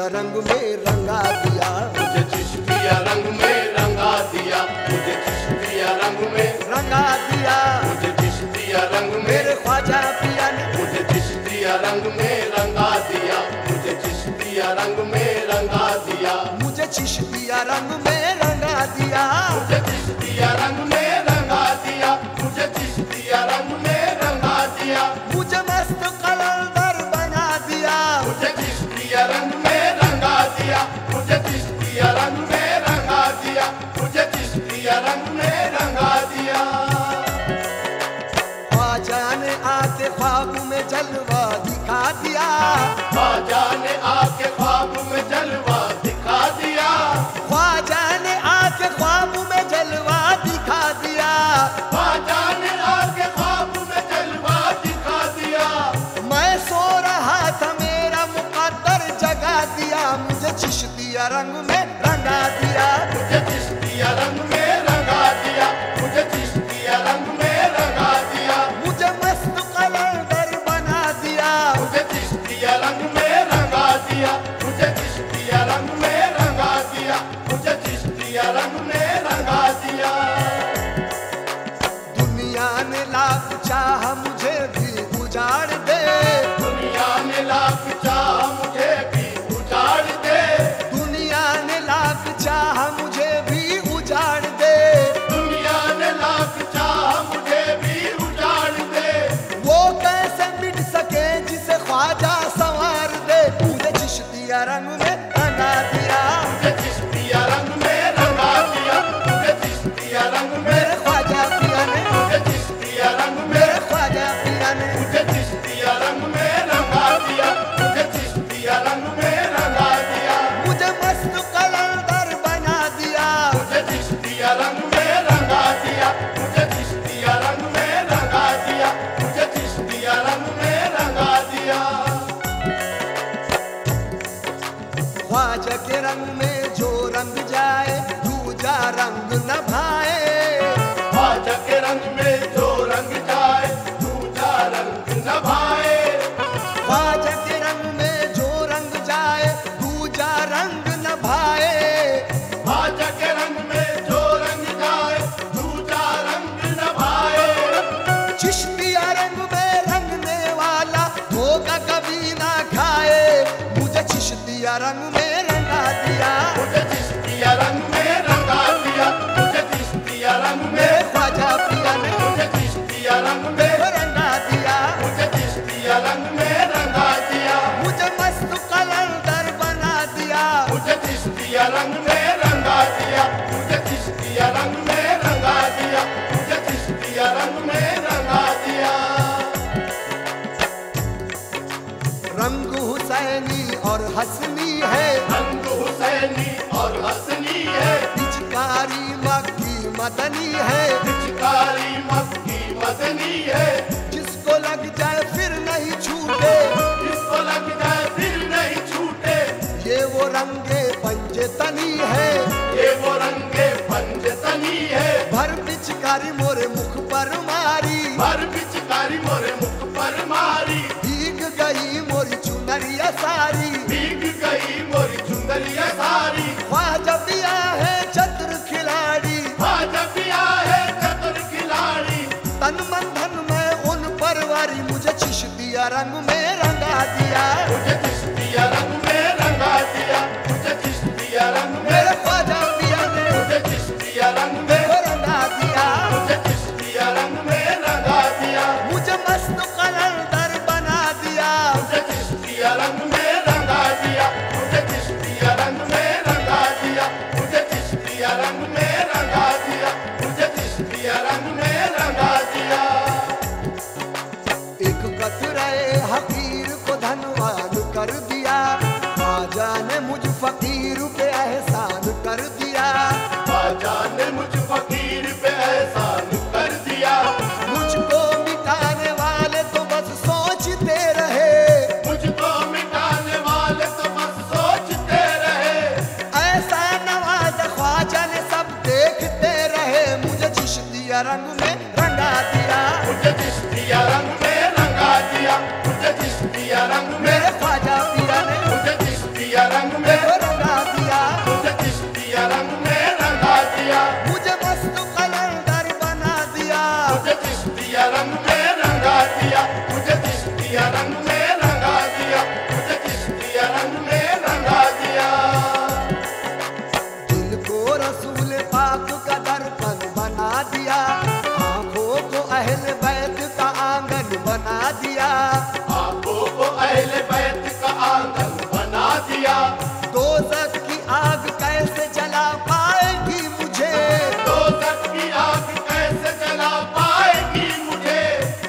चिश्तिया रंग में रंगा दिया, मुझे चिश्तिया रंग में रंगा दिया, मुझे चिश्तिया रंग में रंगा दिया, मुझे चिश्तिया रंग मेरे ख्वाजा पिया ने मुझे चिश्तिया रंग में रंगा दिया, मुझे चिश्तिया रंग में रंगा दिया, मुझे चिश्तिया रंग में रंगा दिया, मुझे चिश्तिया रंग में रंगा दिया, मुझे चिश्तिया रंग में रंगा दिया, मुझे मस्त कलंदर बना दिया, मुझे चिश्तिया रंग में रंगा दिया, मुझे चिश्तिया रंग में रंगा दिया, मुझे चिश्तिया रंग में रंगा दिया। ख्वाजा ने आके ख्वाब में जलवा दिखा दिया, ख्वाजा ने आके ख्वाब में जलवा दिखा दिया, ख्वाजा ने आके ख्वाब में जलवा दिखा दिया, ख्वाजा ने आके ख्वाब में जलवा दिखा दिया। मैं सो रहा था मेरा मुकद्दर जगा दिया, मुझे चिश्तिया रंग में रंगा दिया, मुझे चिश्तिया रंग में रंगा दिया, मुझे चिश्तिया रंग में रंगा दिया, मुझे मस्त कलंदर बना दिया, मुझे चिश्तिया रंग में रंगा दिया, मुझे चिश्तिया रंग में रंगा दिया, मुझे चिश्तिया रंग में रंगा दिया। दुनिया ने लाख चाह मुझे भी उजाड़ दे, दुनिया ने लाख चाह मुझे भी उजाड़ दे, दुनिया ने लाख चाह मुझे भी उजाड़ दे, दुनिया ने लाख चाह मुझे भी उजाड़ दे, वो कैसे मिट सके जिसे ख्वाजा संवार दे, मुझे चिश्तिया रंग में रंगा दिया, मुझे चिश्तिया रंग में रंगा दिया, मुझे चिश्तिया रंग में ख्वाजा पिया ने मुझे चिश्तिया रंग में ख्वाजा पिया ने मुझे चिश्तिया रंग में रंगा दिया, मुझे चिश्तिया रंग में रंगा दिया, मुझे मस्त कलंदर बना दिया, मुझे चिश्तिया रंग में रंगा दिया, मुझे चिश्तिया रंग में रंगा दिया, मुझे चिश्तिया रंग में रंगा दिया। ख्वाजा के रंग में जो रंग जाए दूजा रंग न भाए, ख्वाजा के रंग में जो रंग जाए दूजा रंग न भाए, ख्वाजा के रंग में जो रंग जाए दूजा रंग न भाए, ख्वाजा के रंग में जो रंग जाए दूजा रंग न भाए, चिश्तिया रंग में रंगने वाला धोखा कभी ना खाए, मुझे चिश्तिया रंग में रंगा दिया, मुझे चिश्तिया रंग में रंगा दिया, मुझे चिश्तिया रंग में ख्वाजा पिया ने मुझे चिश्तिया रंग में रंगा दिया, मुझे चिश्तिया रंग में रंगा दिया, मुझे मस्त कलंदर बना दिया, मुझे चिश्तिया रंग में रंगा दिया, मुझे चिश्तिया रंग में रंगा दिया, मुझे चिश्तिया रंग में रंगा दिया। रंग हुसैनी और हसनी है, रंग हुसैनी और हसनी है, पिचकारी मक्की मदनी है, पिचकारी मक्की मदनी है, जिसको लग जाए फिर नहीं छूटे, जिसको लग जाए फिर नहीं छूटे, ये वो रंगे पंचतनी है, ये वो रंगे पंचतनी है, भर पिचकारी मोरे मुख पर मारी, भर पिचकारी मोरे मुख पर मारी, भीग गई मोरी चुनरिया सारी, भीग गई मोरी चुनरिया सारी, ख्वाजा पिया है चतुर खिलाड़ी, ख्वाजा पिया है चतुर खिलाड़ी, तन मन धन में उन पर वारी, मुझे चिश्तिया रंग में रंगा दिया, मुझे चिश्तिया रंग में रंगा दिया, मुझे चिश्तिया रंग में ख्वाजा पिया ने मुझे चिश्तिया रंग में रंगा दिया, मुझे चिश्तिया रंग में रंगा दिया, मुझे मस्त कलंदर बना दिया, मुझे चिश्तिया रंग में रंगा दिया, मुझे चिश्तिया रंग में रंगा दिया, मुझे चिश्तिया रंग में रंगा दिया, मुझे चिश्तिया रंग में रंगा दिया। एक कतरे हकीर को धनवान कर दिया, ख्वाजा ने मुझ फकीर पे एहसान कर दिया, ख्वाजा ने मुझ फकीर पे एहसान कर दिया, मुझको मिटाने वाले तो बस सोचते रहे, मुझको मिटाने वाले तो बस सोचते रहे, ऐसा नवाज ख्वाजा ने सब देखते रहे, मुझे चिश्तिया रंग में रंगा दिया, मुझे चिश्तिया रंग में रंगा दिया, मुझे चिश्तिया रंग में ख्वाजा पिया ने मुझे चिश्तिया रंग आंगन बना दिया, आपको को अहले बैत का आंगन बना दिया। दोज़ख की आग कैसे जला पाएगी मुझे, दोज़ख की आग कैसे जला पाएगी मुझे।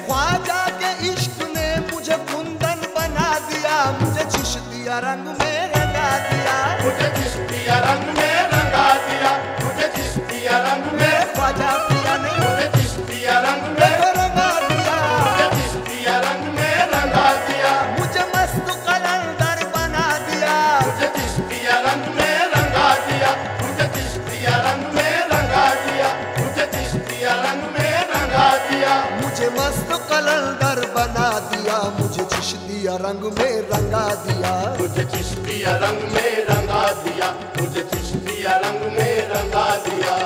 ख्वाजा के इश्क ने मुझे कुंदन बना दिया, मुझे चिश्तिया रंग में रंगा दिया, मुझे चिश्तिया रंग में रंगा दिया, मुझे चिश्तिया रंग में ख्वाजा पिया ने मुझे चिश्तिया रंग में रंग में रंगा दिया, मुझे चिश्तिया रंग में रंगा दिया, मुझे चिश्तिया रंग में रंगा दिया।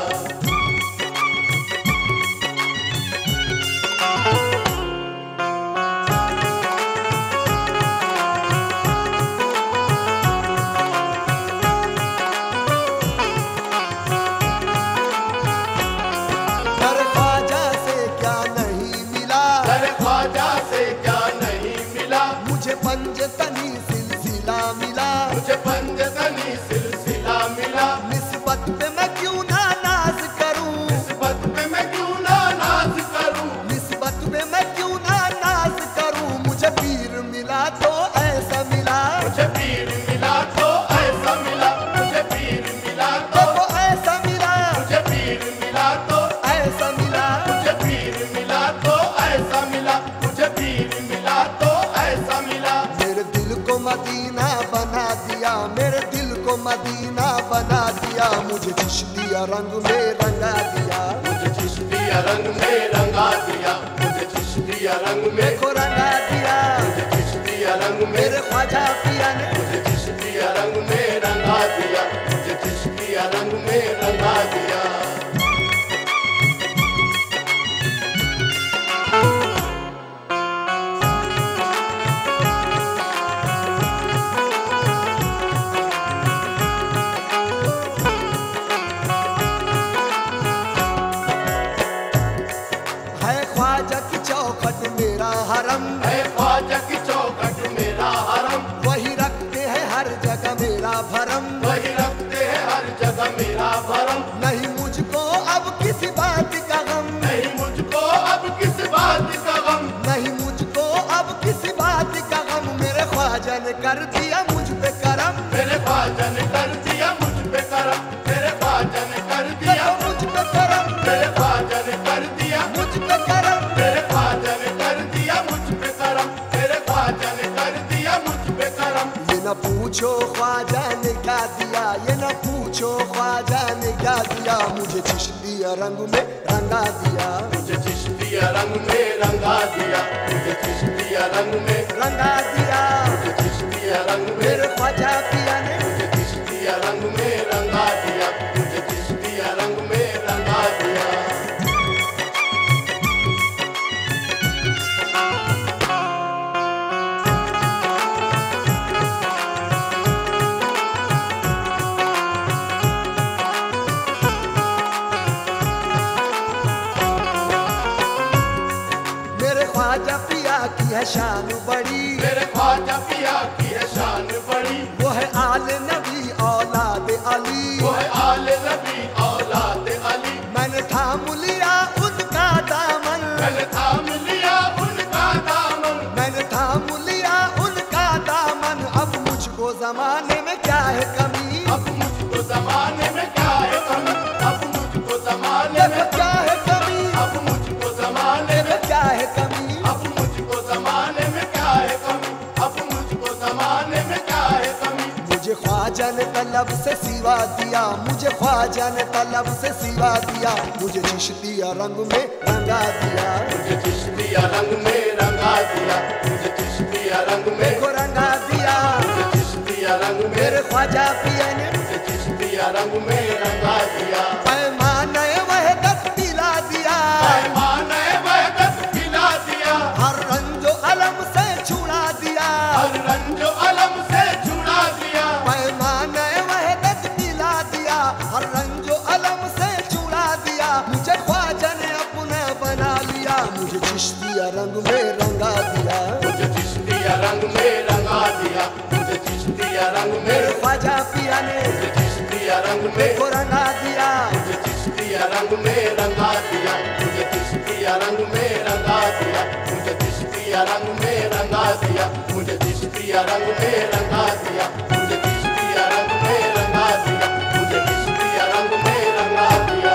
दर ख्वाजा से क्या नहीं मिला, दर ख्वाजा से क्या मुझे पंजतनी सिलसिला मिला, मुझे पंजतनी सिलसिला मिला। निस्बत पे मैं क्यों ना नाज करूं, निस्बत पे मैं क्यों ना नाज करूं, निस्बत पे मैं क्यों ना नाज करूं। मुझे पीर मिला तो ऐसा मिला, मुझे पीर मिला तो ऐसा मिला, मुझे पीर मिला तो ऐसा मिला, मुझे पीर मिला तो ऐसा मिला, मुझे पीर मिला तो ऐसा मिला, मुझे पीर मिला तो ऐसा मिला। मेरे दिल को मदीना बना दिया, मेरे दिल को मदीना बना दिया, मुझे चिश्तिया रंग में रंगा दिया, मुझे चिश्तिया रंग में रंगा दिया, मुझे चिश्तिया रंग में को रंगा दिया, मुझे चिश्तिया रंग में मेरे ख्वाजा पिया ने मुझे चिश्तिया रंग में रंगा दिया, मुझे चिश्तिया रंग में रंगा दिया। है ख्वाजा की चौखट मेरा हरम, वही रखते हैं हर जगह मेरा भरम, वही रखते हैं हर जगह मेरा भरम। नहीं मुझको अब किसी बात का गम, नहीं मुझको अब किसी बात का गम, नहीं मुझको अब किसी बात का गम। मेरे ख्वाजा ने कर दिया मुझ पे करम, मेरे ख्वाजा ने कर दिया मुझ पे करम, मेरे ख्वाजा ने कर दिया मुझ पे करम, मेरे ख्वाजा ने कर दिया मुझ पे करम, मेरे ख्वाजा ने कर दिया ना पूछो ख्वाजा ने क्या दिया, ये ना पूछो ख्वाजा ने क्या दिया। मुझे चिश्तिया रंग में रंगा दिया, मुझे चिश्तिया रंग में रंगा दिया, मुझे चिश्तिया रंग में रंगा दिया, मुझे चिश्तिया रंग में मेरे ख्वाजा पिया ने मुझे चिश्तिया रंग में रंगा दिया, मुझे चिश्तिया रंग में रंगा दिया। ख्वाजा पिया की है शान बड़ी, मेरे ख्वाजा पिया की है शान बड़ी, वो है आले नबी औलाद अली, वो है आले नबी औलाद अली। मैंने थाम लिया उनका दामन, मैंने थाम लिया उनका दामन, मैंने थाम लिया उनका दामन। अब मुझको जमाने में क्या है कमी, अब मुझको जमाने में क्या है कमी, अब मुझको जमाने में क्या है कमी, अब मुझको जमाने में क्या है कमी, ख्वाजा ने तलब से सिवा दिया, मुझे ख्वाजा ने तलब से सिवा दिया, मुझे चिश्तिया रंग में रंगा दिया, मुझे चिश्तिया रंग में रंगा दिया, मुझे चिश्तिया रंग में को रंगा दिया, मुझे चिश्तिया रंग में मेरे ख्वाजा पिया ने मुझे चिश्तिया रंग में रंगा दिया। पैमाने वहदत पिला दिया, पैमाने वहदत पिला दिया, हर रंजो अलम से छुड़ा दिया, हर रंजो अलम से छुड़ा दिया, हर रंजो अलम से छुड़ा दिया। मुझे ख्वाजा ने अपना बना लिया, मुझे चिश्तिया रंग में रंगा दिया, मुझे चिश्तिया रंग में रंगा दिया, मुझे चिश्तिया रंग में ख्वाजा पिया ने, मुझे चिश्तिया रंग में रंगा दिया, मुझे चिश्तिया रंग में रंगा दिया, मुझे चिश्तिया रंग में रंगा दिया, मुझे चिश्तिया रंग में रंगा दिया, मुझे चिश्तिया रंग में रंगा दिया, मुझे चिश्तिया रंग में रंगा दिया, मुझे चिश्तिया रंग में रंगा दिया।